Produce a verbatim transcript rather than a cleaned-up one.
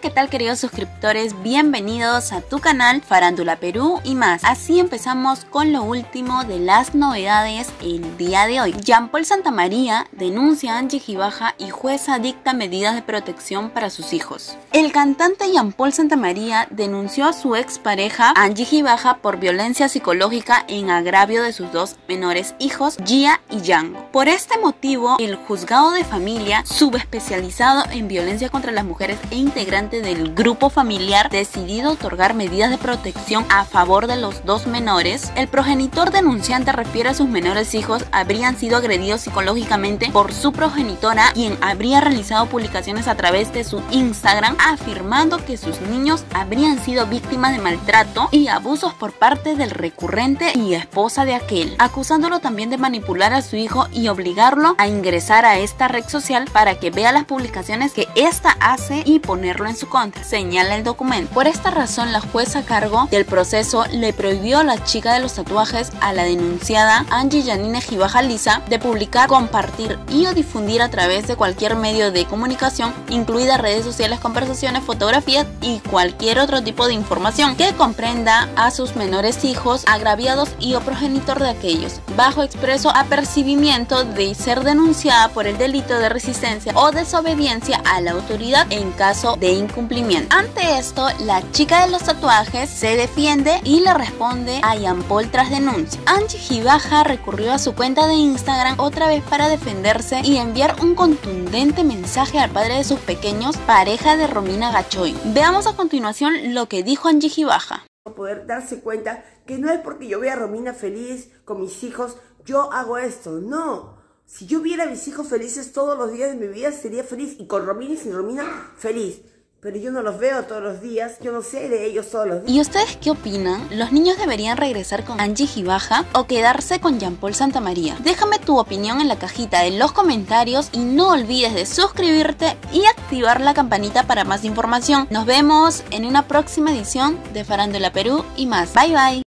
¿Qué tal, queridos suscriptores? Bienvenidos a tu canal Farándula Perú y Más. Así empezamos con lo último de las novedades el día de hoy. Jean Paul Santamaría denuncia a Angie Jibaja y jueza dicta medidas de protección para sus hijos. El cantante Jean Paul Santamaría denunció a su expareja Angie Jibaja por violencia psicológica en agravio de sus dos menores hijos, Gia y Yang. Por este motivo, el juzgado de familia subespecializado en violencia contra las mujeres e integrantes del grupo familiar decidido otorgar medidas de protección a favor de los dos menores. El progenitor denunciante refiere a sus menores hijos habrían sido agredidos psicológicamente por su progenitora, quien habría realizado publicaciones a través de su Instagram afirmando que sus niños habrían sido víctimas de maltrato y abusos por parte del recurrente y esposa de aquel, acusándolo también de manipular a su hijo y obligarlo a ingresar a esta red social para que vea las publicaciones que ésta hace y ponerlo en su contra, señala el documento. Por esta razón, la jueza a cargo del proceso le prohibió a la chica de los tatuajes, a la denunciada Angie Janine Jibaja Lisa, de publicar, compartir y o difundir a través de cualquier medio de comunicación, incluidas redes sociales, conversaciones, fotografías y cualquier otro tipo de información que comprenda a sus menores hijos agraviados y o progenitor de aquellos, bajo expreso apercibimiento de ser denunciada por el delito de resistencia o desobediencia a la autoridad en caso de incumplimiento. Cumplimiento. Ante esto, la chica de los tatuajes se defiende y le responde a Jean Paul tras denuncia. Angie Jibaja recurrió a su cuenta de Instagram otra vez para defenderse y enviar un contundente mensaje al padre de sus pequeños, pareja de Romina Gachoy. Veamos a continuación lo que dijo Angie Jibaja. Poder darse cuenta que no es porque yo vea a Romina feliz con mis hijos, yo hago esto, no. Si yo viera a mis hijos felices todos los días de mi vida, sería feliz, y con Romina y sin Romina, feliz. Pero yo no los veo todos los días, yo no sé de ellos todos los días. ¿Y ustedes qué opinan? ¿Los niños deberían regresar con Angie Jibaja o quedarse con Jean Paul Santamaría? Déjame tu opinión en la cajita de los comentarios y no olvides de suscribirte y activar la campanita para más información. Nos vemos en una próxima edición de Farándula Perú y Más. Bye bye.